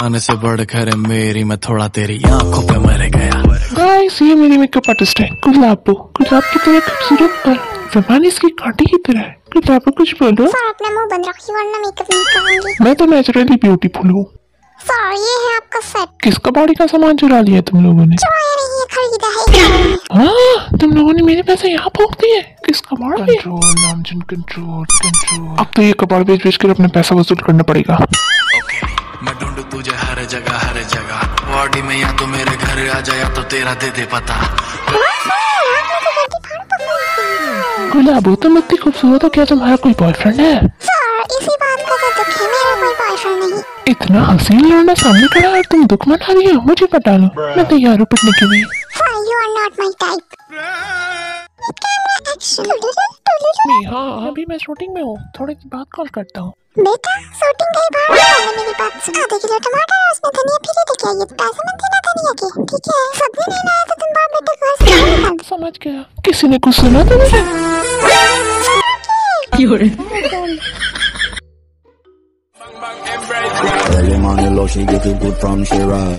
आने से बढ़कर मेरी मैं थोड़ा तेरी आंखों पे मर गया। गाइस ये मेरी मेकअप आर्टिस्ट है गुलाबो। गुलाब की तरह खूबसूरत और जबान इसकी कांटे की तरह है। गुलाबो कुछ बोलो। सर अपना मुंह बंद रखिए वरना मेकअप नहीं करूंगी। मैं तो नेचुरली ब्यूटीफुल हूँ। सर ये है आपका सेट। किसका बॉडी का सामान चुरा लिया तुम लोगों ने? हाँ तुम लोगों ने मेरे पैसे यहाँ फेंक दिए। किसका कबाड़? कंट्रोल नामजन कंट्रोल कंट्रोल। अब तो ये कबाड़ बेच बेच कर अपने पैसा वसूल करना पड़ेगा। ओके मैं ढूंढू तुझे हर जगह हर जगह। बॉडी में या तो मेरे घर आ जा या तो तेरा दे दे पता। गुलाबो तुम इतनी खूबसूरत हो क्या तुम्हारा कोई बॉयफ्रेंड है? इसी बात का तो दुख है मेरा कोई बॉयफ्रेंड नहीं। इतना हसीन लड़ना सामने खड़ा है तुम दुख मना रही हो? मुझे बता लो मैं तैयार हूँ पिटने के लिए। हाँ अभी मैं शूटिंग में हूँ थोड़ी देर बाद कॉल करता हूँ। बेटा शूटिंग गई बाहर मैंने मेरी बात सुना। आधा किलो टमाटर और उसमें धनिया फिर लेके आइए। पैसे मत देना धनिया के ठीक है? सब्जी नहीं लाया तो तुम बाप बेटे को ऐसे समझ गया। किसी ने कुछ सुना तो नहीं?